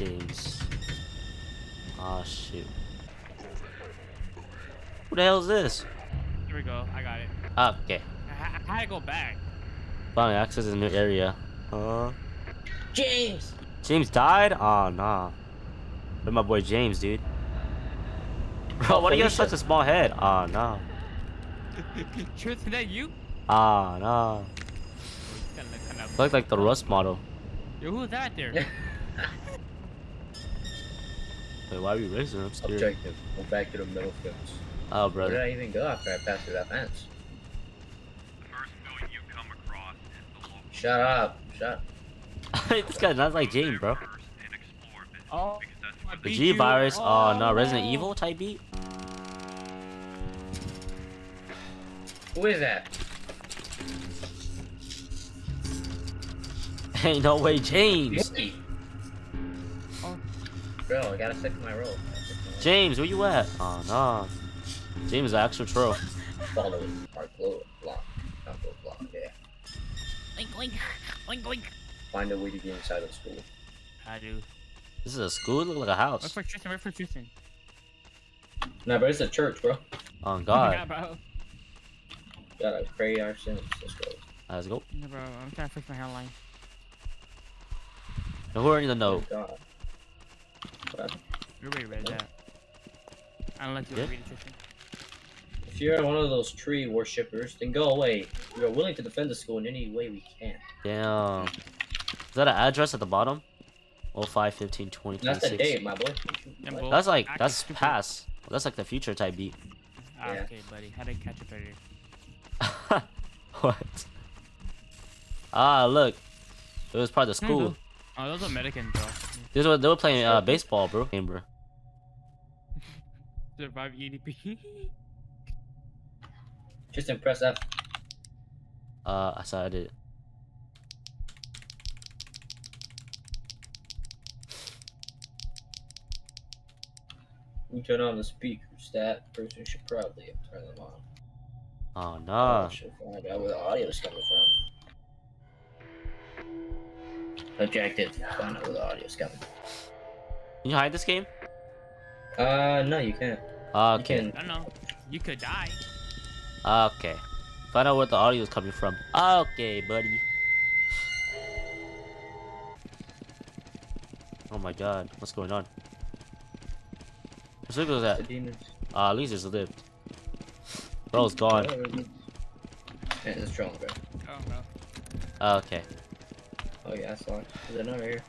Jeez. Oh shoot. Who the hell is this? Here we go. I got it. Oh, okay. I had to go back. Finally, access is a new area. James. James died? Oh nah. Where's my boy James, dude? Bro, why do you have such a small head? Oh no. Truth, is that you? Ah no. I look like the Rust model. Yo, who's that there? Wait, why are we raising him? Objective. Go back to the middle fence. Oh, brother. Where did I even go after I passed through that fence? First building you come across is the local. Shut up. Shut up. This guy's not like James, bro. Oh. The G-Virus, oh no, Resident Evil type beat? Who is that? Ain't no way, James! Hey. Oh. Bro, I gotta stick to my role. James, where you at? Oh no. James is an actual troll. Follow it. Block. Block, yeah. Oink, oink. Oink, oink. Find a way to get inside of school. I do. This is a school? It looks like a house. Wait for Tristan, wait for Tristan. Nah, bro, it's a church, bro. Oh, God. Yeah, bro. Gotta pray our sins. Let's go. Let's go. No, bro, I'm trying to fix my hairline. Now, who are in the note? Oh, God. You already read that. I don't like you read it, Tristan. If you're one of those tree worshippers, then go away. We are willing to defend the school in any way we can. Damn. Is that an address at the bottom? 05/15/20. That's the date, my boy. That's like, that's past. That's like the future type beat. Ah, yeah. Okay, buddy. How did I catch it earlier? What? Ah, look. It was part of the school. Oh, that was American, bro. This was, they were playing baseball, bro. Amber. Survive EDP. Just press F. I saw I did it. We turn on the speakers. That person should probably have turned them on. Oh no! I should find out where the audio is coming from. Objective. Find out where the audio is coming. Can you hide this game? No, you can't. Okay. You can... I don't know. You could die. Okay. Find out where the audio is coming from. Okay, buddy. Oh my God! What's going on? What was that? At least it's lived. Bro, it's gone. Yeah, it's strong, bro. Oh, no. Okay. Oh, yeah, I saw it. There's another here.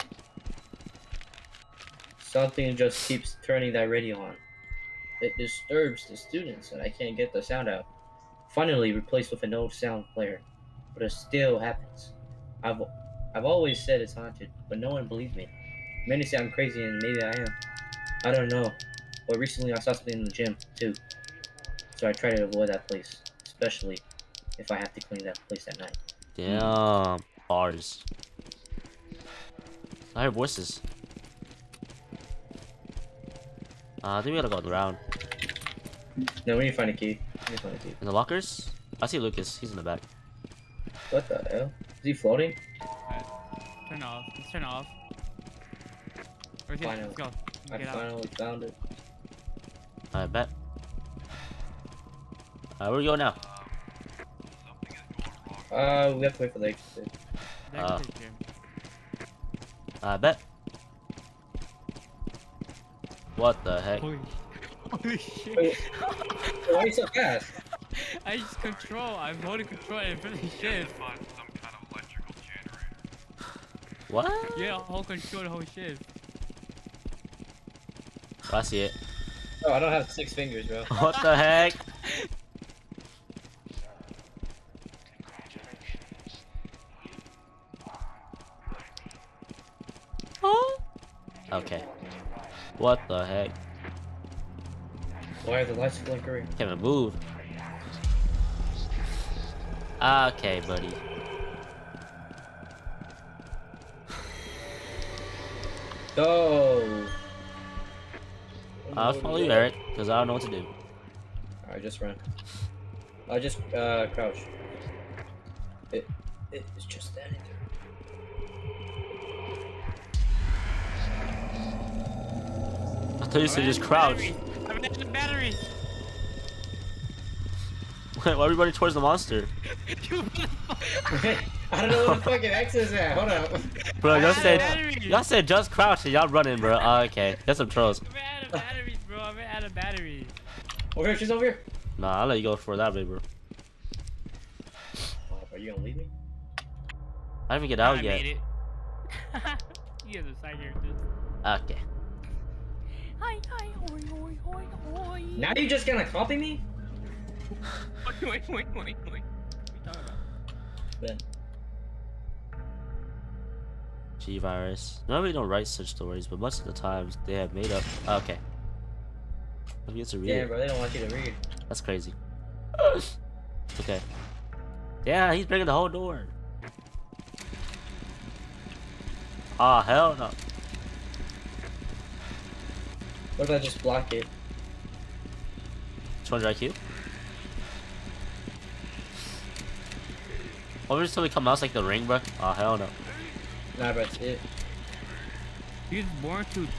Something just keeps turning that radio on. It disturbs the students, and I can't get the sound out. Finally replaced with an old sound player. But it still happens. I've always said it's haunted, but no one believed me. Many say I'm crazy, and maybe I am. I don't know. But recently I saw something in the gym, too. So I try to avoid that place. Especially if I have to clean that place at night. Damn. Bars. I hear voices. I think we gotta go around. No, we need to find a key. We need to find a key. In the lockers? I see Lucas. He's in the back. What the hell? Is he floating? Alright. Turn off. Let's turn off. Where's he? Let's go. I finally found it. I bet. Where we go now? We have to wait for the exit. I bet. What the heck? Holy shit. Wait, why are you so fast? I just control. I'm holding control and really shit. Find some kind of electrical generator. What? Yeah, hold control the whole shit. Oh, I see it. Oh, I don't have 6 fingers, bro. What the heck? Oh. Okay. What the heck? Why are the lights flickering? Can't even move. Okay, buddy. Go. I'll follow you, Eric, because I don't know what to do. Alright, just run. I'll just crouch. It's just that. I used to just crouch. I'm in the battery. Wait, why are we running towards the monster? I don't know what the fucking X is at. Hold up. Bro, y'all said just crouch and y'all running, bro. Oh, okay. That's some trolls. I'm out of batteries, bro. I'm out of batteries. Over here, she's over here. Nah, I'll let you go for that, baby, bro. Are you gonna leave me? I didn't even get out yet. I made it. You guys are side here, dude. Okay. Hi, hi, oi, oi, oi, oi. Now you just gonna copy me? Wait, wait, wait, wait, wait. What are you talking about? Ben. G-Virus. Normally don't write such stories, but most of the times they have made up. Okay. Nobody gets to read. Yeah, bro, they don't want you to read. That's crazy. Okay. Yeah, he's breaking the whole door. Ah, hell no. What if I just block it? 200 IQ? Over until we come out, it's like the ring, bro. Ah, hell no. Nah, bro, it's it. He's born to. Alright,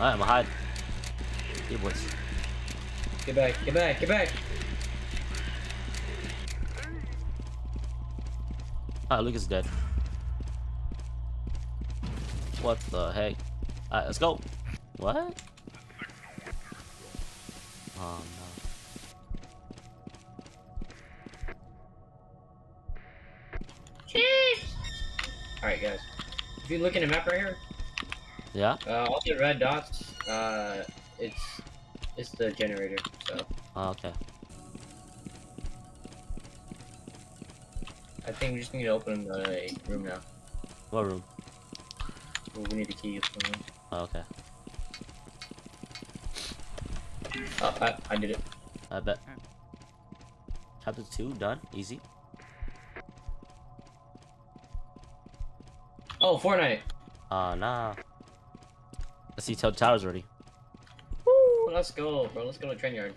I'm gonna hide. Hey, boys. Get back, get back, get back! Alright, Luke is dead. What the heck? Alright, let's go! What? Oh no. Alright, guys. If you look at the map right here, yeah. All the red dots. It's the generator. So. Oh, okay. I think we just need to open the room now. What room? Well, we need the key for the room. Oh, okay. Oh, I did it. I bet. Chapter 2 done. Easy. Oh, Fortnite. Ah, nah. I see Tell Towers already. Woo! Let's go, bro. Let's go to the train yard.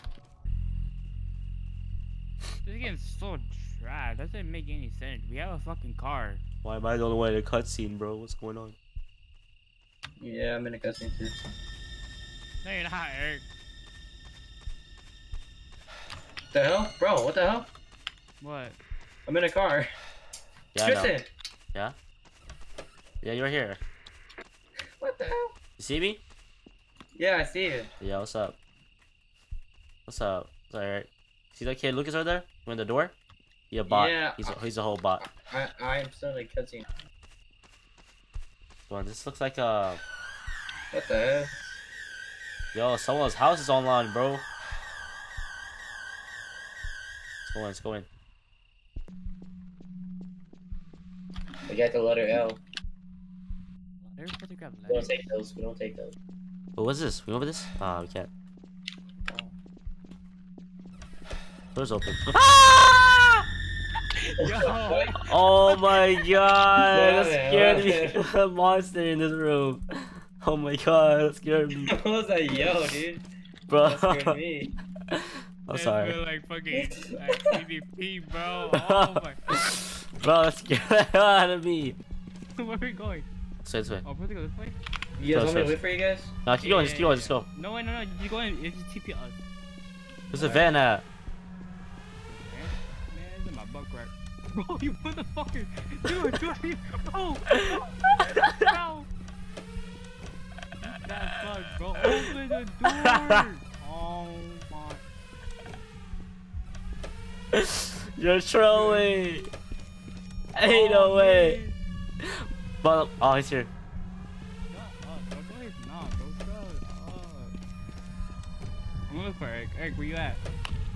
This game's so dry. Doesn't make any sense. We have a fucking car. Why am I the only one in a cutscene, bro? What's going on? Yeah, I'm in a cutscene too. No, you're not, Eric. The hell? Bro, what the hell? What? I'm in a car. Yeah, Tristan! Yeah? Yeah, you're here. What the hell? You see me? Yeah, I see you. Yeah, what's up? What's up? Alright. See that kid Lucas over there? We're in the door? He a bot. Yeah, he's a whole bot. I am still like cutscene. Come on, this looks like a... What the hell? Yo, someone's house is online, bro. Let's go in, let's go in. We got the letter L. We don't take those. We don't take those. What was this? We over this? Ah, we can't. Door's open. Ah! Yo. Oh my god! That scared me. A monster in this room. Oh my god! That scared me. I was like, yo, dude. Bro. That scared me. I'm sorry. I feel like fucking like EDP, bro. Oh my. Bro, that scared the hell out of me. Where are we going? So this way. Oh, probably go this way. You guys want me to wait for you guys? Nah, keep going, just keep going, just go. No, no, no, you go in, it's TP us. There's a van at. Man, it's in my butt crack. Bro, you motherfucker! Dude, bro! Ow! That sucks, bro. Open the door! Oh my. You're trolling! Ain't no way! Oh, he's here. I'm looking for Eric. Eric, where you at?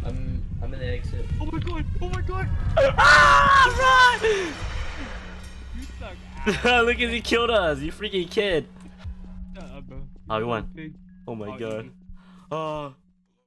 I'm in the exit. Oh my god! Oh my god! Ah! Run! You suck ass. Look at he killed us. You freaking kid. Shut up, bro. Oh, we won. Oh my god. Oh.